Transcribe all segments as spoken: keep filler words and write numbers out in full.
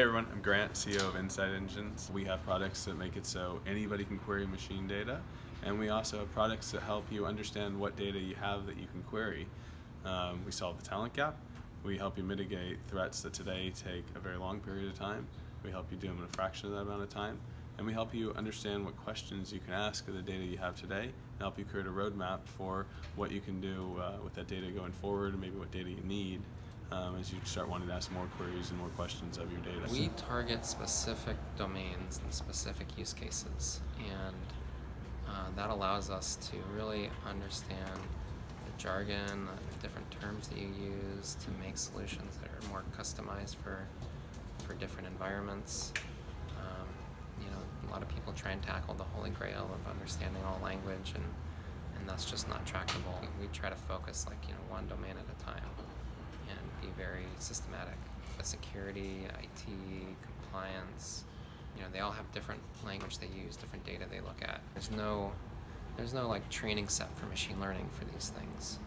Hey everyone, I'm Grant, C E O of Insight Engines. We have products that make it so anybody can query machine data, and we also have products that help you understand what data you have that you can query. Um, we solve the talent gap, we help you mitigate threats that today take a very long period of time, we help you do them in a fraction of that amount of time, and we help you understand what questions you can ask of the data you have today and help you create a roadmap for what you can do uh, with that data going forward, and maybe what data you need Um, as you start wanting to ask more queries and more questions of your data. We target specific domains and specific use cases, and uh, that allows us to really understand the jargon, the different terms that you use to make solutions that are more customized for, for different environments. Um, you know, a lot of people try and tackle the holy grail of understanding all language, and, and that's just not tractable. We try to focus like, you know, one domain at a time. Be very systematic. The security, I T, compliance, you know, they all have different language they use, different data they look at. There's no, there's no like training set for machine learning for these things.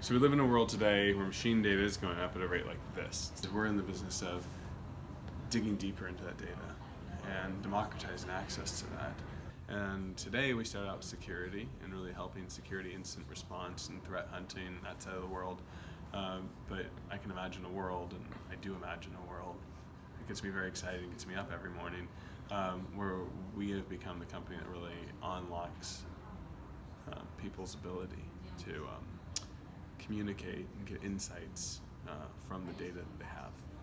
So we live in a world today where machine data is going up at a rate like this. So we're in the business of digging deeper into that data and democratizing access to that. And today we start out with security and really helping security incident response and threat hunting and that side of the world. Um, but I can imagine a world, and I do imagine a world, it gets me very excited, it gets me up every morning, um, where we have become the company that really unlocks uh, people's ability to um, communicate and get insights uh, from the data that they have.